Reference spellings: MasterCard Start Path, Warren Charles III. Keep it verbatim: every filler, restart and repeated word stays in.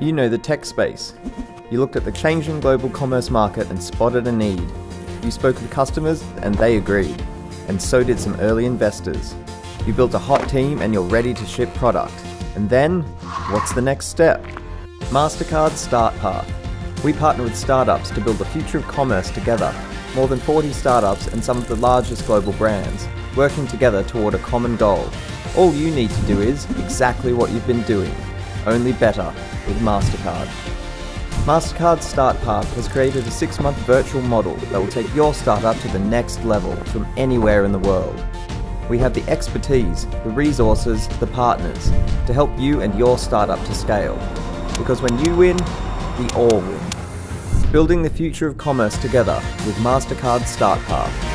You know the tech space. You looked at the changing global commerce market and spotted a need. You spoke with customers and they agreed. And so did some early investors. You built a hot team and you're ready to ship product. And then, what's the next step? MasterCard Start Path. We partner with startups to build the future of commerce together. More than forty startups and some of the largest global brands, working together toward a common goal. All you need to do is exactly what you've been doing, only better, with MasterCard. MasterCard Start Path has created a six-month virtual model that will take your startup to the next level from anywhere in the world. We have the expertise, the resources, the partners to help you and your startup to scale. Because when you win, we all win. Building the future of commerce together with MasterCard Start Path.